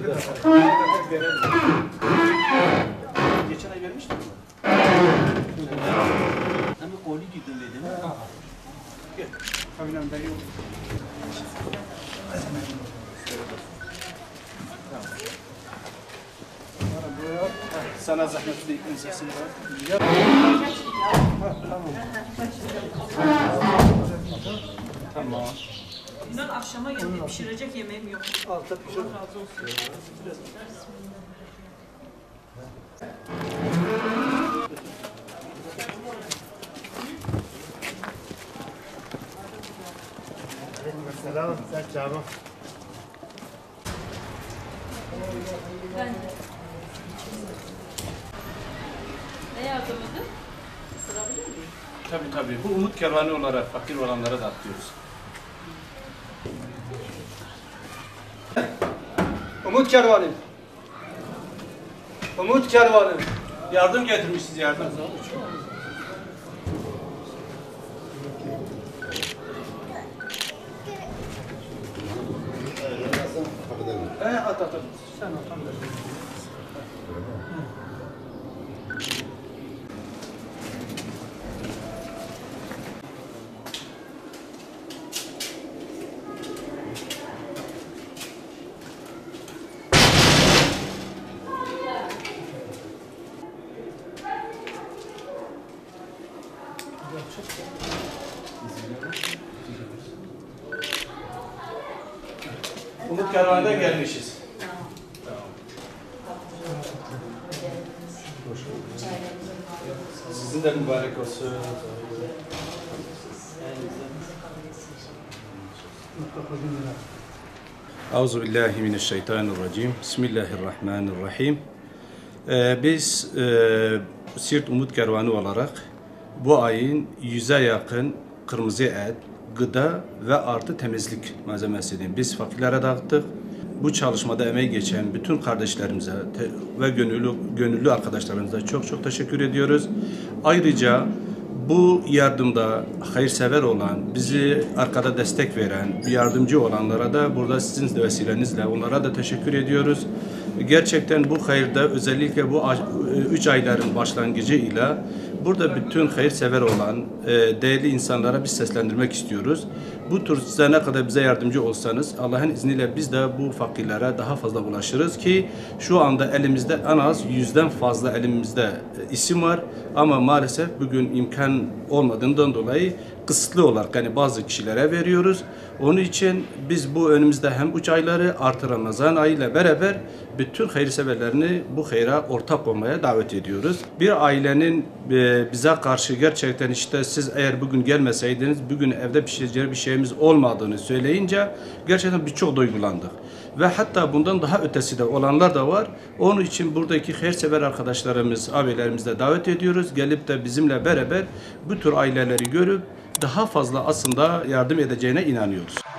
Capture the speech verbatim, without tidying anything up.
Geçen ay vermiştim mi? Ama koli gittim dedim. Gel. Kabinemde yok. Sana zahmet değil, sesini bırak. Tamam. Ben akşama yemeği pişirecek yemeğim yok. Altta pişirin. Allah razı olsun. Selam, sen çabuk. Ben de. Ne yardımıydı? Isırabilir miyim? Tabii tabii. Bu Umut Kervanı olarak fakir olanlara da atıyoruz. Umut Kervanı. Umut Kervanı. Yardım getirmişsiniz, yardım. Ee, at at at. Sen at. Umut Kervanı'na gelmişiz. Sizin de mübarek olsun. Euzubillahimineşşeytanirracim. Bismillahirrahmanirrahim. Biz Siirt Umut Kervanı olarak bu ayın yüze yakın kırmızı et, gıda ve artı temizlik malzemesini biz fakirlere dağıttık. Bu çalışmada emeği geçen bütün kardeşlerimize ve gönüllü, gönüllü arkadaşlarımıza çok çok teşekkür ediyoruz. Ayrıca bu yardımda hayırsever olan, bizi arkada destek veren, yardımcı olanlara da burada sizin vesilenizle onlara da teşekkür ediyoruz. Gerçekten bu hayırda özellikle bu üç ayların başlangıcı ile burada bütün hayırsever olan değerli insanlara biz seslendirmek istiyoruz. Bu tür size ne kadar bize yardımcı olsanız Allah'ın izniyle biz de bu fakirlere daha fazla ulaşırız ki şu anda elimizde en az yüzden fazla elimizde isim var ama maalesef bugün imkan olmadığından dolayı kısıtlı olarak yani bazı kişilere veriyoruz. Onun için biz bu önümüzde hem üç ayları artı Ramazan ayıyla beraber bütün hayırseverlerini bu hayra ortak olmaya davet ediyoruz. Bir ailenin bize karşı gerçekten işte siz eğer bugün gelmeseydiniz bugün evde pişireceği bir şeyimiz olmadığını söyleyince gerçekten birçok duygulandık. Ve hatta bundan daha ötesi de olanlar da var. Onun için buradaki hayırsever arkadaşlarımız, abilerimizle davet ediyoruz. Gelip de bizimle beraber bu tür aileleri görüp daha fazla aslında yardım edeceğine inanıyoruz.